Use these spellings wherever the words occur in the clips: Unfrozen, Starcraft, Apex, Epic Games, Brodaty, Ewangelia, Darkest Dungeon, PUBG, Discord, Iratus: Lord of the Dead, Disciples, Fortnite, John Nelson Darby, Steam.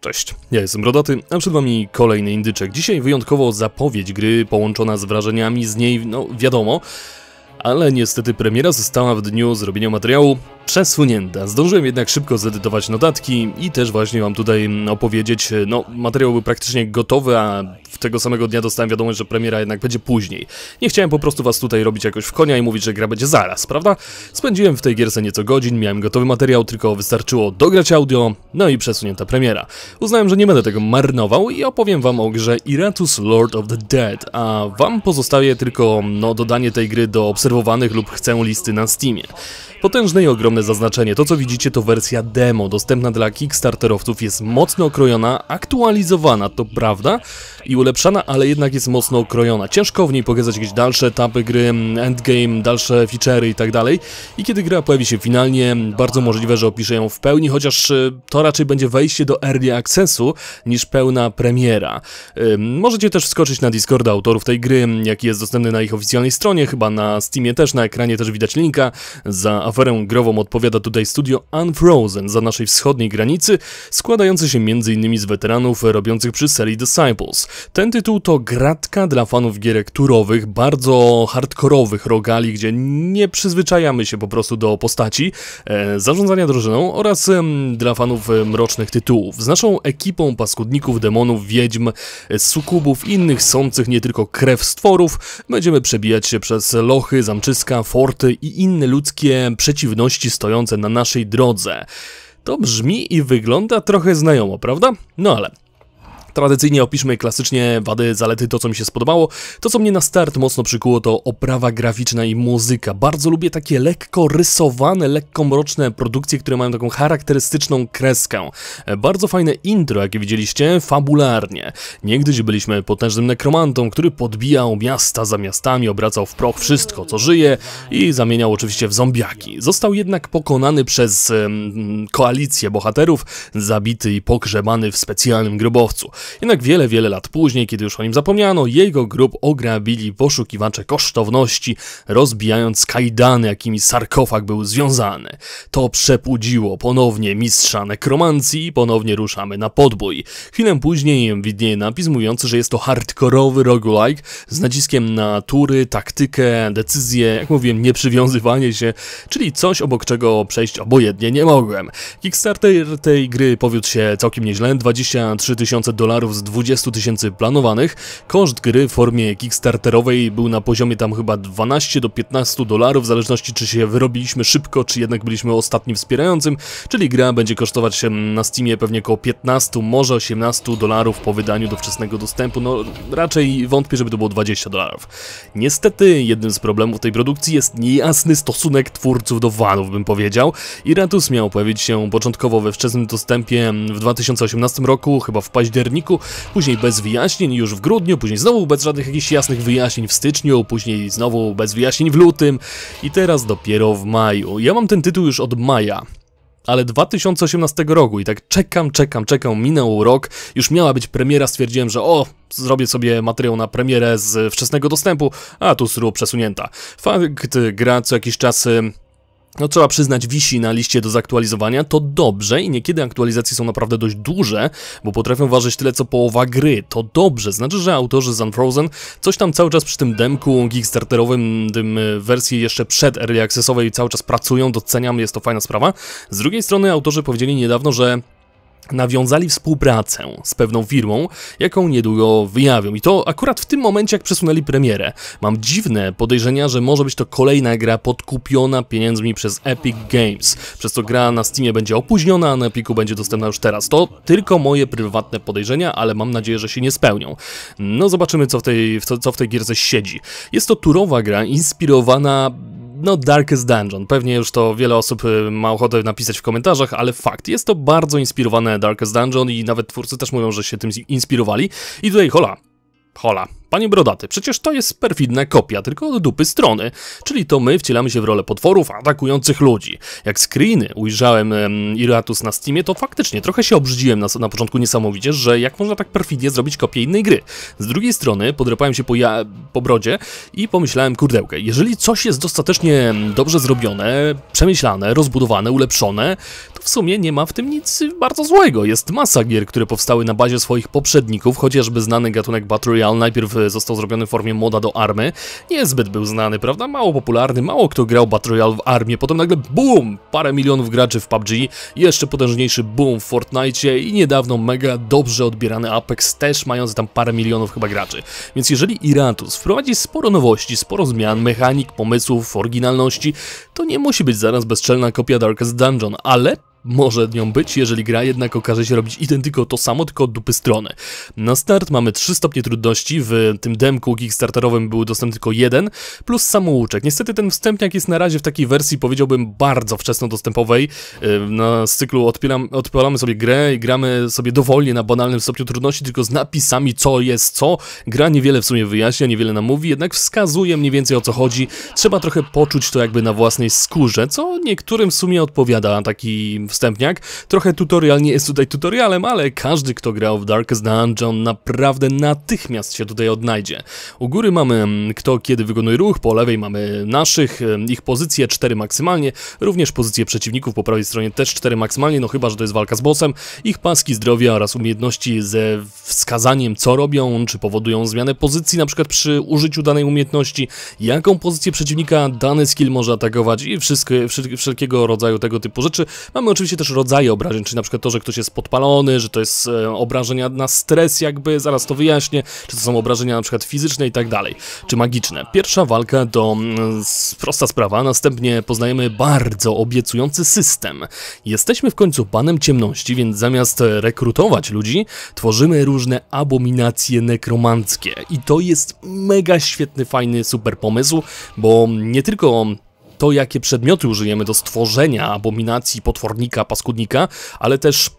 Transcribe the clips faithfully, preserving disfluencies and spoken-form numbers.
Cześć, ja jestem Brodaty, a przed wami kolejny indyczek. Dzisiaj wyjątkowo zapowiedź gry połączona z wrażeniami z niej, no wiadomo, ale niestety premiera została w dniu zrobienia materiału przesunięta. Zdążyłem jednak szybko zedytować notatki i też właśnie wam tutaj opowiedzieć, no materiał był praktycznie gotowy, a w tego samego dnia dostałem wiadomość, że premiera jednak będzie później. Nie chciałem po prostu was tutaj robić jakoś w konia i mówić, że gra będzie zaraz, prawda? Spędziłem w tej gierce nieco godzin, miałem gotowy materiał, tylko wystarczyło dograć audio, no i przesunięta premiera. Uznałem, że nie będę tego marnował i opowiem wam o grze Iratus: Lord of the Dead, a wam pozostaje tylko no, dodanie tej gry do obserwowanych lub chcę listy na Steamie. Potężne i ogromne zaznaczenie. To co widzicie to wersja demo, dostępna dla kickstarterowców, jest mocno okrojona, aktualizowana, to prawda, i ulepszana, ale jednak jest mocno okrojona. Ciężko w niej pokazać jakieś dalsze etapy gry, endgame, dalsze feature'y i tak dalej. I kiedy gra pojawi się finalnie, bardzo możliwe, że opiszę ją w pełni, chociaż to raczej będzie wejście do early accessu niż pełna premiera. Yy, możecie też wskoczyć na Discorda autorów tej gry, jaki jest dostępny na ich oficjalnej stronie, chyba na Steamie też, na ekranie też widać linka. Za aferę grową odpowiada tutaj studio Unfrozen za naszej wschodniej granicy, składające się między innymi z weteranów robiących przy serii Disciples. Ten tytuł to gratka dla fanów gierek turowych, bardzo hardkorowych rogali, gdzie nie przyzwyczajamy się po prostu do postaci, e, zarządzania drużyną oraz e, dla fanów e, mrocznych tytułów. Z naszą ekipą paskudników, demonów, wiedźm, e, sukubów i innych sących nie tylko krew stworów będziemy przebijać się przez lochy, zamczyska, forty i inne ludzkie przeciwności stojące na naszej drodze. To brzmi i wygląda trochę znajomo, prawda? No ale... Tradycyjnie opiszmy klasycznie wady, zalety, to co mi się spodobało. To co mnie na start mocno przykuło to oprawa graficzna i muzyka. Bardzo lubię takie lekko rysowane, lekko mroczne produkcje, które mają taką charakterystyczną kreskę. Bardzo fajne intro, jakie widzieliście, fabularnie. Niegdyś byliśmy potężnym nekromantą, który podbijał miasta za miastami, obracał w proch wszystko co żyje i zamieniał oczywiście w zombiaki. Został jednak pokonany przez um, koalicję bohaterów, zabity i pogrzebany w specjalnym grobowcu. Jednak wiele, wiele lat później, kiedy już o nim zapomniano, jego grób ograbili poszukiwacze kosztowności, rozbijając kajdany, jakimi sarkofag był związany. To przebudziło ponownie mistrza nekromancji i ponownie ruszamy na podbój. Chwilę później widnieje napis mówiący, że jest to hardkorowy roguelike z naciskiem na tury, taktykę, decyzję, jak mówiłem, nieprzywiązywanie się, czyli coś obok czego przejść obojętnie nie mogłem. Kickstarter tej gry powiódł się całkiem nieźle, dwadzieścia trzy tysiące dolarów z dwudziestu tysięcy planowanych. Koszt gry w formie kickstarterowej był na poziomie tam chyba dwanaście do piętnastu dolarów, w zależności czy się wyrobiliśmy szybko, czy jednak byliśmy ostatnim wspierającym, czyli gra będzie kosztować się na Steamie pewnie około piętnastu, może osiemnastu dolarów po wydaniu do wczesnego dostępu, no raczej wątpię, żeby to było dwadzieścia dolarów. Niestety jednym z problemów tej produkcji jest niejasny stosunek twórców do fanów, bym powiedział. Iratus miał pojawić się początkowo we wczesnym dostępie w dwa tysiące osiemnastym roku, chyba w październiku, później bez wyjaśnień już w grudniu, później znowu bez żadnych jakichś jasnych wyjaśnień w styczniu, później znowu bez wyjaśnień w lutym i teraz dopiero w maju. Ja mam ten tytuł już od maja, ale dwa tysiące osiemnastego roku i tak czekam, czekam, czekam, minął rok, już miała być premiera, stwierdziłem, że o... zrobię sobie materiał na premierę z wczesnego dostępu, a tu sru przesunięta. Fakt, gra co jakiś czas... No trzeba przyznać, wisi na liście do zaktualizowania, to dobrze i niekiedy aktualizacje są naprawdę dość duże, bo potrafią ważyć tyle co połowa gry, to dobrze, znaczy, że autorzy z Unfrozen coś tam cały czas przy tym demku kickstarterowym, tym wersji jeszcze przed early accessowej cały czas pracują, doceniam, jest to fajna sprawa. Z drugiej strony autorzy powiedzieli niedawno, że nawiązali współpracę z pewną firmą, jaką niedługo wyjawią. I to akurat w tym momencie, jak przesunęli premierę. Mam dziwne podejrzenia, że może być to kolejna gra podkupiona pieniędzmi przez Epic Games, przez co gra na Steamie będzie opóźniona, a na Epicu będzie dostępna już teraz. To tylko moje prywatne podejrzenia, ale mam nadzieję, że się nie spełnią. No zobaczymy, co w tej, co w tej gierce siedzi. Jest to turowa gra inspirowana... no Darkest Dungeon, pewnie już to wiele osób ma ochotę napisać w komentarzach, ale fakt, jest to bardzo inspirowane Darkest Dungeon i nawet twórcy też mówią, że się tym inspirowali i tutaj hola, hola. Panie Brodaty, przecież to jest perfidna kopia, tylko od dupy strony, czyli to my wcielamy się w rolę potworów atakujących ludzi. Jak screeny ujrzałem em, Iratus na Steamie, to faktycznie trochę się obrzydziłem na, na początku niesamowicie, że jak można tak perfidnie zrobić kopię innej gry. Z drugiej strony podrepałem się po, ja, po brodzie i pomyślałem, kurdełkę, jeżeli coś jest dostatecznie dobrze zrobione, przemyślane, rozbudowane, ulepszone, to w sumie nie ma w tym nic bardzo złego. Jest masa gier, które powstały na bazie swoich poprzedników, chociażby znany gatunek Battle Royale najpierw został zrobiony w formie moda do Army. Niezbyt był znany, prawda? Mało popularny, mało kto grał Battle Royale w Armii. Potem nagle BOOM! Parę milionów graczy w P U B G, jeszcze potężniejszy BOOM w Fortnite i niedawno mega dobrze odbierany Apex, też mający tam parę milionów chyba graczy. Więc jeżeli Iratus wprowadzi sporo nowości, sporo zmian, mechanik, pomysłów, oryginalności, to nie musi być zaraz bezczelna kopia Darkest Dungeon, ale może nią być, jeżeli gra jednak okaże się robić identyko to samo, tylko od dupy strony. Na start mamy trzy stopnie trudności, w tym demku kickstarterowym był dostępny tylko jeden, plus samouczek. Niestety ten wstępniak jest na razie w takiej wersji, powiedziałbym, bardzo wczesnodostępowej. Na cyklu odpielam, odpalamy sobie grę i gramy sobie dowolnie na banalnym stopniu trudności, tylko z napisami co jest co. Gra niewiele w sumie wyjaśnia, niewiele nam mówi, jednak wskazuje mniej więcej o co chodzi. Trzeba trochę poczuć to jakby na własnej skórze, co niektórym w sumie odpowiada taki wstępniak. Trochę tutorial nie jest tutaj tutorialem, ale każdy, kto grał w Darkest Dungeon, naprawdę natychmiast się tutaj odnajdzie. U góry mamy kto kiedy wykonuje ruch, po lewej mamy naszych, ich pozycje, cztery maksymalnie, również pozycje przeciwników po prawej stronie też cztery maksymalnie, no chyba że to jest walka z bossem, ich paski zdrowia oraz umiejętności ze wskazaniem co robią, czy powodują zmianę pozycji na przykład przy użyciu danej umiejętności, jaką pozycję przeciwnika dany skill może atakować i wszystko, wszelkiego rodzaju tego typu rzeczy. Mamy oczywiście też rodzaje obrażeń, czyli na przykład to, że ktoś jest podpalony, że to jest e, obrażenia na stres jakby, zaraz to wyjaśnię, czy to są obrażenia na przykład fizyczne i tak dalej, czy magiczne. Pierwsza walka to mm, prosta sprawa, następnie poznajemy bardzo obiecujący system. Jesteśmy w końcu panem ciemności, więc zamiast rekrutować ludzi, tworzymy różne abominacje nekromanckie i to jest mega świetny, fajny, super pomysł, bo nie tylko to, jakie przedmioty użyjemy do stworzenia abominacji, potwornika, paskudnika, ale też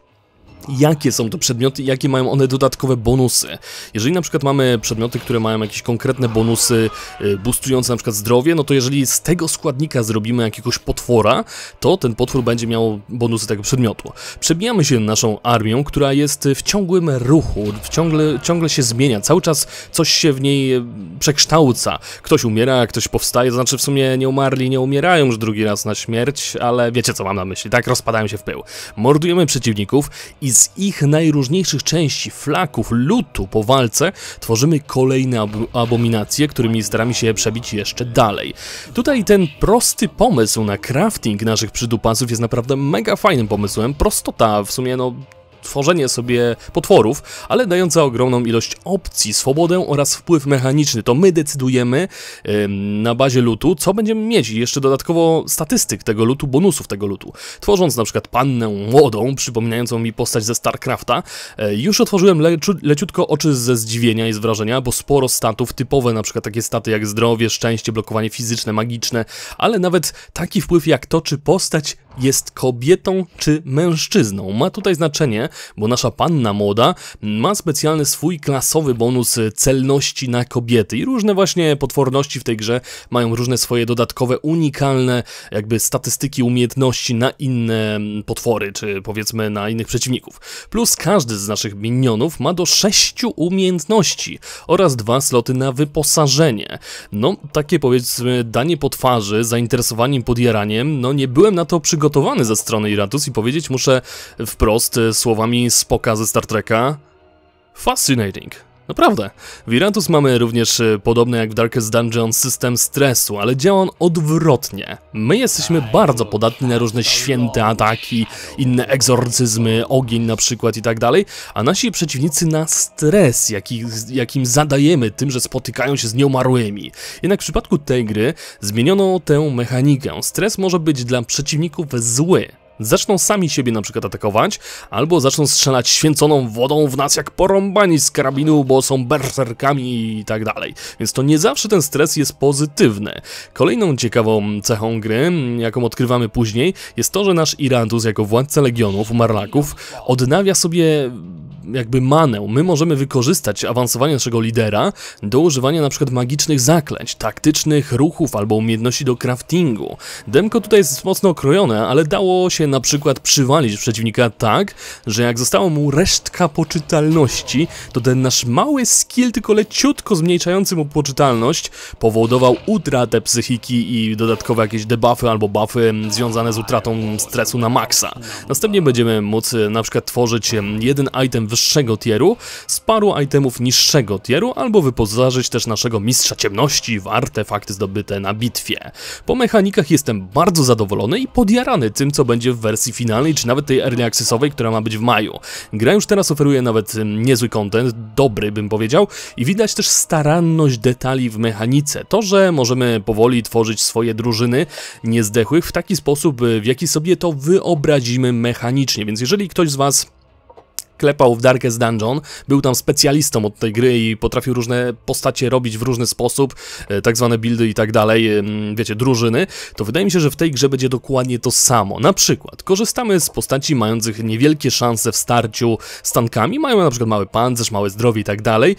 jakie są to przedmioty i jakie mają one dodatkowe bonusy. Jeżeli na przykład mamy przedmioty, które mają jakieś konkretne bonusy boostujące na przykład zdrowie, no to jeżeli z tego składnika zrobimy jakiegoś potwora, to ten potwór będzie miał bonusy tego przedmiotu. Przebijamy się naszą armią, która jest w ciągłym ruchu, w ciągle, ciągle się zmienia, cały czas coś się w niej przekształca. Ktoś umiera, ktoś powstaje, to znaczy w sumie nie umarli, nie umierają już drugi raz na śmierć, ale wiecie co mam na myśli, tak? Rozpadają się w pył. Mordujemy przeciwników i z ich najróżniejszych części, flaków, lutu po walce tworzymy kolejne ab abominacje, którymi staramy się przebić jeszcze dalej. Tutaj ten prosty pomysł na crafting naszych przydupasów jest naprawdę mega fajnym pomysłem. Prostota w sumie, no, tworzenie sobie potworów, ale dająca ogromną ilość opcji, swobodę oraz wpływ mechaniczny. To my decydujemy yy, na bazie lootu, co będziemy mieć i jeszcze dodatkowo statystyk tego lootu, bonusów tego lootu. Tworząc na przykład pannę młodą, przypominającą mi postać ze Starcrafta, yy, już otworzyłem leciu leciutko oczy ze zdziwienia i z wrażenia, bo sporo statów, typowe na przykład takie staty jak zdrowie, szczęście, blokowanie fizyczne, magiczne, ale nawet taki wpływ jak to, czy postać jest kobietą czy mężczyzną. Ma tutaj znaczenie, bo nasza panna młoda ma specjalny swój klasowy bonus celności na kobiety i różne właśnie potworności w tej grze mają różne swoje dodatkowe, unikalne jakby statystyki, umiejętności na inne potwory, czy powiedzmy na innych przeciwników. Plus każdy z naszych minionów ma do sześciu umiejętności oraz dwa sloty na wyposażenie. No, takie powiedzmy danie po twarzy, zainteresowaniem, podjaraniem, no nie byłem na to przygotowany ze strony Iratus i powiedzieć muszę wprost słowami spoka ze Star Treka: fascinating. Naprawdę. W Iratus mamy również podobny jak w Darkest Dungeon system stresu, ale działa on odwrotnie. My jesteśmy bardzo podatni na różne święte ataki, inne egzorcyzmy, ogień na przykład i tak dalej, a nasi przeciwnicy na stres, jaki, jakim zadajemy tym, że spotykają się z nieumarłymi. Jednak w przypadku tej gry zmieniono tę mechanikę. Stres może być dla przeciwników zły. Zaczną sami siebie na przykład atakować, albo zaczną strzelać święconą wodą w nas jak porąbani z karabinu, bo są berserkami i tak dalej. Więc to nie zawsze ten stres jest pozytywny. Kolejną ciekawą cechą gry, jaką odkrywamy później, jest to, że nasz Iratus jako władca legionów, marlaków, odnawia sobie jakby manę. My możemy wykorzystać awansowanie naszego lidera do używania na przykład magicznych zaklęć, taktycznych ruchów albo umiejętności do craftingu. Demko tutaj jest mocno okrojone, ale dało się na przykład przywalić przeciwnika tak, że jak została mu resztka poczytalności, to ten nasz mały skill, tylko leciutko zmniejszający mu poczytalność, powodował utratę psychiki i dodatkowe jakieś debuffy albo buffy związane z utratą stresu na maksa. Następnie będziemy móc na przykład tworzyć jeden item wyższego tieru z paru itemów niższego tieru, albo wyposażyć też naszego mistrza ciemności w artefakty zdobyte na bitwie. Po mechanikach jestem bardzo zadowolony i podjarany tym, co będzie w wersji finalnej, czy nawet tej early accessowej, która ma być w maju. Gra już teraz oferuje nawet niezły content, dobry bym powiedział, i widać też staranność detali w mechanice. To, że możemy powoli tworzyć swoje drużyny niezdechłych w taki sposób, w jaki sobie to wyobrazimy mechanicznie, więc jeżeli ktoś z Was klepał w Darkest Dungeon, był tam specjalistą od tej gry i potrafił różne postacie robić w różny sposób, tak zwane buildy i tak dalej, wiecie, drużyny, to wydaje mi się, że w tej grze będzie dokładnie to samo. Na przykład korzystamy z postaci mających niewielkie szanse w starciu z tankami, mają na przykład mały pancerz, małe zdrowie i tak dalej,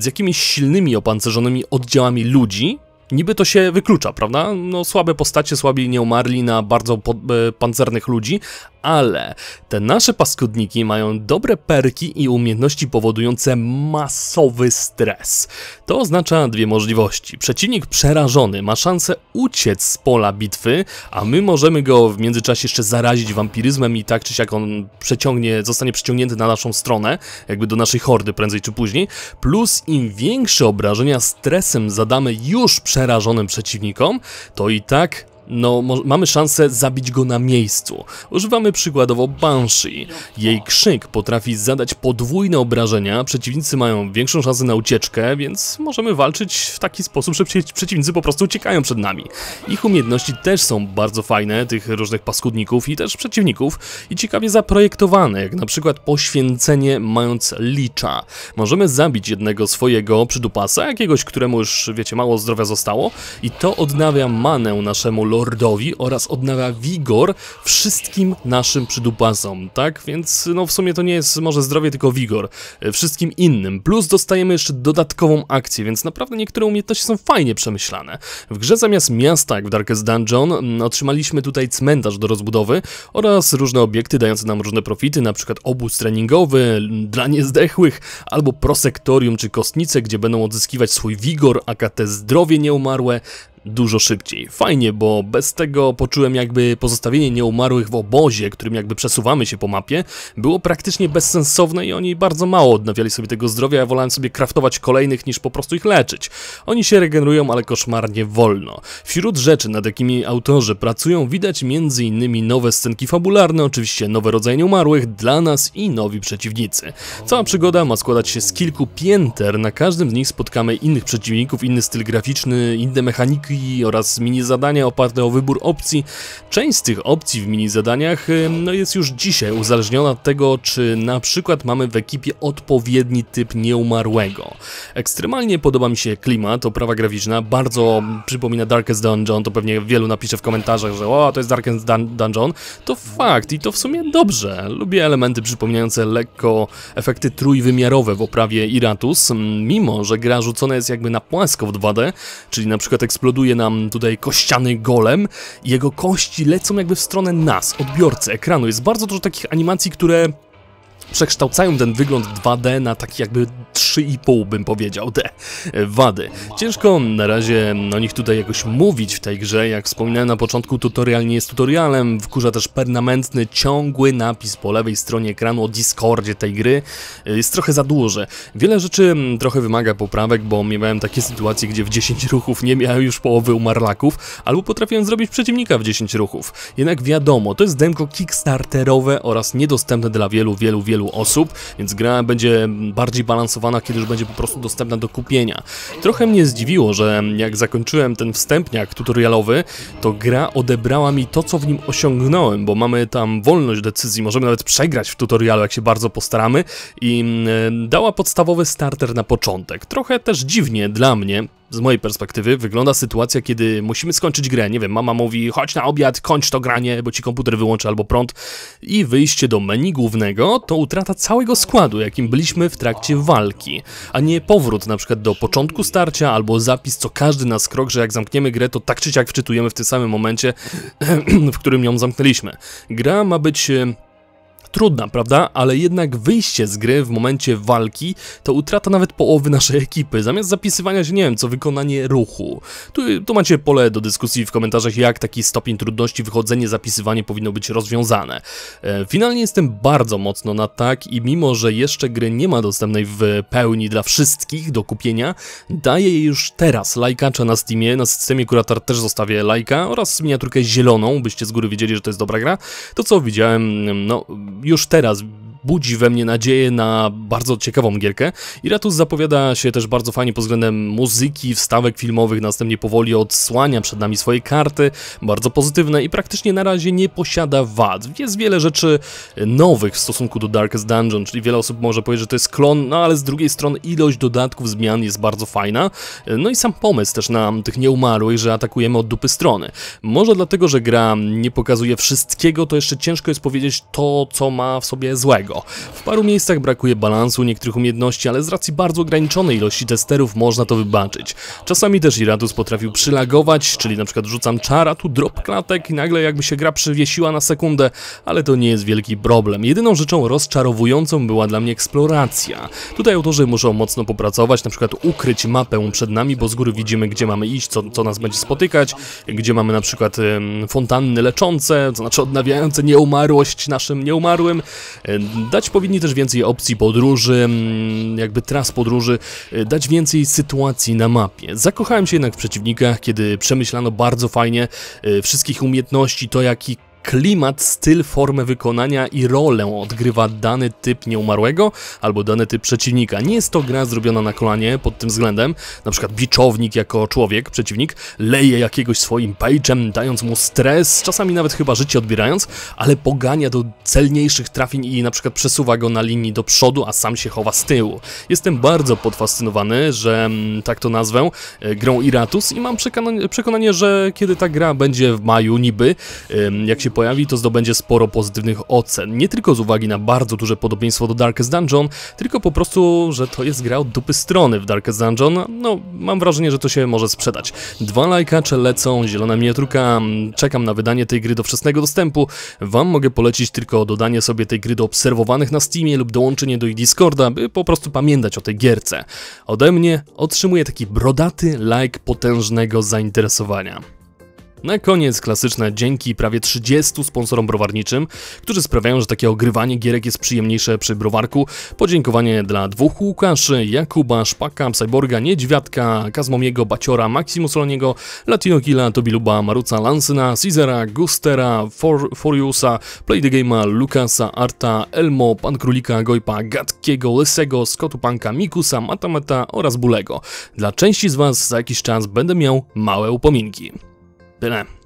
z jakimiś silnymi opancerzonymi oddziałami ludzi. Niby to się wyklucza, prawda? No słabe postacie, słabi nie umarli na bardzo pod, e, pancernych ludzi, ale te nasze paskudniki mają dobre perki i umiejętności powodujące masowy stres. To oznacza dwie możliwości. Przeciwnik przerażony ma szansę uciec z pola bitwy, a my możemy go w międzyczasie jeszcze zarazić wampiryzmem i tak czy siak on przeciągnie, zostanie przeciągnięty na naszą stronę, jakby do naszej hordy prędzej czy później, plus im większe obrażenia stresem zadamy już przerażonym przerażonym przeciwnikom, to i tak no, mamy szansę zabić go na miejscu. Używamy przykładowo Banshee. Jej krzyk potrafi zadać podwójne obrażenia, przeciwnicy mają większą szansę na ucieczkę, więc możemy walczyć w taki sposób, że przeciwnicy po prostu uciekają przed nami. Ich umiejętności też są bardzo fajne, tych różnych paskudników i też przeciwników, i ciekawie zaprojektowane, jak na przykład poświęcenie mając licza. Możemy zabić jednego swojego przydupasa, jakiegoś, któremu już, wiecie, mało zdrowia zostało, i to odnawia manę naszemu lordowi oraz odnawia wigor wszystkim naszym przydupasom, tak? Więc no w sumie to nie jest może zdrowie, tylko wigor. Wszystkim innym. Plus dostajemy jeszcze dodatkową akcję, więc naprawdę niektóre umiejętności są fajnie przemyślane. W grze zamiast miasta, jak w Darkest Dungeon, otrzymaliśmy tutaj cmentarz do rozbudowy oraz różne obiekty dające nam różne profity, na przykład obóz treningowy dla niezdechłych, albo prosektorium czy kostnice, gdzie będą odzyskiwać swój wigor, akt zdrowie nieumarłe, dużo szybciej. Fajnie, bo bez tego poczułem jakby pozostawienie nieumarłych w obozie, którym jakby przesuwamy się po mapie, było praktycznie bezsensowne i oni bardzo mało odnawiali sobie tego zdrowia, ja wolałem sobie craftować kolejnych niż po prostu ich leczyć. Oni się regenerują, ale koszmarnie wolno. Wśród rzeczy, nad jakimi autorzy pracują, widać m.in. nowe scenki fabularne, oczywiście nowe rodzaje nieumarłych dla nas i nowi przeciwnicy. Cała przygoda ma składać się z kilku pięter, na każdym z nich spotkamy innych przeciwników, inny styl graficzny, inne mechaniki oraz mini zadania oparte o wybór opcji. Część z tych opcji w mini zadaniach no, jest już dzisiaj uzależniona od tego, czy na przykład mamy w ekipie odpowiedni typ nieumarłego. Ekstremalnie podoba mi się klimat, oprawa graficzna, bardzo przypomina Darkest Dungeon, to pewnie wielu napisze w komentarzach, że o, to jest Darkest Dun Dungeon. To fakt i to w sumie dobrze. Lubię elementy przypominające lekko efekty trójwymiarowe w oprawie Iratus, mimo że gra rzucona jest jakby na płasko w dwa D, czyli na przykład eksploduje nam tutaj kościany golem i jego kości lecą jakby w stronę nas, odbiorcy ekranu. Jest bardzo dużo takich animacji, które przekształcają ten wygląd dwa D na taki jakby trzy i pół bym powiedział, te wady. Ciężko na razie o nich tutaj jakoś mówić w tej grze, jak wspominałem na początku, tutorial nie jest tutorialem, wkurza też permanentny, ciągły napis po lewej stronie ekranu o Discordzie tej gry, jest trochę za duże. Wiele rzeczy trochę wymaga poprawek, bo miałem takie sytuacje, gdzie w dziesięć ruchów nie miałem już połowy umarlaków, albo potrafiłem zrobić przeciwnika w dziesięć ruchów. Jednak wiadomo, to jest demko kickstarterowe oraz niedostępne dla wielu, wielu, wielu osób, więc gra będzie bardziej balansowana, kiedy już będzie po prostu dostępna do kupienia. Trochę mnie zdziwiło, że jak zakończyłem ten wstępniak tutorialowy, to gra odebrała mi to, co w nim osiągnąłem, bo mamy tam wolność decyzji, możemy nawet przegrać w tutorialu, jak się bardzo postaramy, i dała podstawowy starter na początek. Trochę też dziwnie dla mnie, z mojej perspektywy wygląda sytuacja, kiedy musimy skończyć grę. Nie wiem, mama mówi, chodź na obiad, kończ to granie, bo ci komputer wyłączy albo prąd. I wyjście do menu głównego to utrata całego składu, jakim byliśmy w trakcie walki, a nie powrót na przykład do początku starcia albo zapis co każdy nasz krok, że jak zamkniemy grę, to tak czy siak wczytujemy w tym samym momencie, w którym ją zamknęliśmy. Gra ma być trudna, prawda? Ale jednak wyjście z gry w momencie walki to utrata nawet połowy naszej ekipy, zamiast zapisywania się, nie wiem, co wykonanie ruchu. Tu, tu macie pole do dyskusji w komentarzach, jak taki stopień trudności, wychodzenie, zapisywanie powinno być rozwiązane. E, finalnie jestem bardzo mocno na tak i mimo, że jeszcze gry nie ma dostępnej w pełni dla wszystkich do kupienia, daję jej już teraz lajkacza na Steamie, na systemie Kurator też zostawię lajka oraz miniaturkę zieloną, byście z góry wiedzieli, że to jest dobra gra. To co widziałem, no... już teraz budzi we mnie nadzieję na bardzo ciekawą gierkę. Iratus zapowiada się też bardzo fajnie pod względem muzyki, wstawek filmowych, następnie powoli odsłania przed nami swoje karty, bardzo pozytywne i praktycznie na razie nie posiada wad. Jest wiele rzeczy nowych w stosunku do Darkest Dungeon, czyli wiele osób może powiedzieć, że to jest klon, no ale z drugiej strony ilość dodatków, zmian jest bardzo fajna. No i sam pomysł też na tych nieumarłych, że atakujemy od dupy strony. Może dlatego, że gra nie pokazuje wszystkiego, to jeszcze ciężko jest powiedzieć to, co ma w sobie złego. W paru miejscach brakuje balansu, niektórych umiejętności, ale z racji bardzo ograniczonej ilości testerów można to wybaczyć. Czasami też Iratus potrafił przylagować, czyli na przykład rzucam czara, tu drop klatek i nagle jakby się gra przywiesiła na sekundę, ale to nie jest wielki problem. Jedyną rzeczą rozczarowującą była dla mnie eksploracja. Tutaj autorzy muszą mocno popracować, na przykład ukryć mapę przed nami, bo z góry widzimy, gdzie mamy iść, co, co nas będzie spotykać, gdzie mamy na przykład ym, fontanny leczące, to znaczy odnawiające nieumarłość naszym nieumarłym. Ym, Dać powinni też więcej opcji podróży, jakby tras podróży, dać więcej sytuacji na mapie. Zakochałem się jednak w przeciwnikach, kiedy przemyślano bardzo fajnie wszystkich umiejętności, to jaki klimat, styl, formę wykonania i rolę odgrywa dany typ nieumarłego albo dany typ przeciwnika. Nie jest to gra zrobiona na kolanie pod tym względem. Na przykład biczownik jako człowiek, przeciwnik, leje jakiegoś swoim page'em, dając mu stres, czasami nawet chyba życie odbierając, ale pogania do celniejszych trafień i na przykład przesuwa go na linii do przodu, a sam się chowa z tyłu. Jestem bardzo podfascynowany, że tak to nazwę, grą Iratus i mam przekonanie, że kiedy ta gra będzie w maju niby, jak się pojawi, to zdobędzie sporo pozytywnych ocen. Nie tylko z uwagi na bardzo duże podobieństwo do Darkest Dungeon, tylko po prostu, że to jest gra od dupy strony w Darkest Dungeon. No, mam wrażenie, że to się może sprzedać. Dwa lajkacze lecą, zielona miniaturka, czekam na wydanie tej gry do wczesnego dostępu. Wam mogę polecić tylko dodanie sobie tej gry do obserwowanych na Steamie lub dołączenie do ich Discorda, by po prostu pamiętać o tej gierce. Ode mnie otrzymuję taki brodaty lajk potężnego zainteresowania. Na koniec klasyczne dzięki prawie trzydziestu sponsorom browarniczym, którzy sprawiają, że takie ogrywanie gierek jest przyjemniejsze przy browarku. Podziękowanie dla dwóch Łukaszy, Jakuba, Szpaka, Cyborga, Niedźwiadka, Kazmomiego, Baciora, Maximusoloniego, Latinokila, Tobiluba, Maruca, Lansyna, Caesara, Gustera, For Foriusa, Play the Game'a, Lukasa, Arta, Elmo, Pan Królika, Gojpa, Gatkiego, Lysego, Skotupanka, Mikusa, Matameta oraz Bulego. Dla części z Was za jakiś czas będę miał małe upominki. Tyle.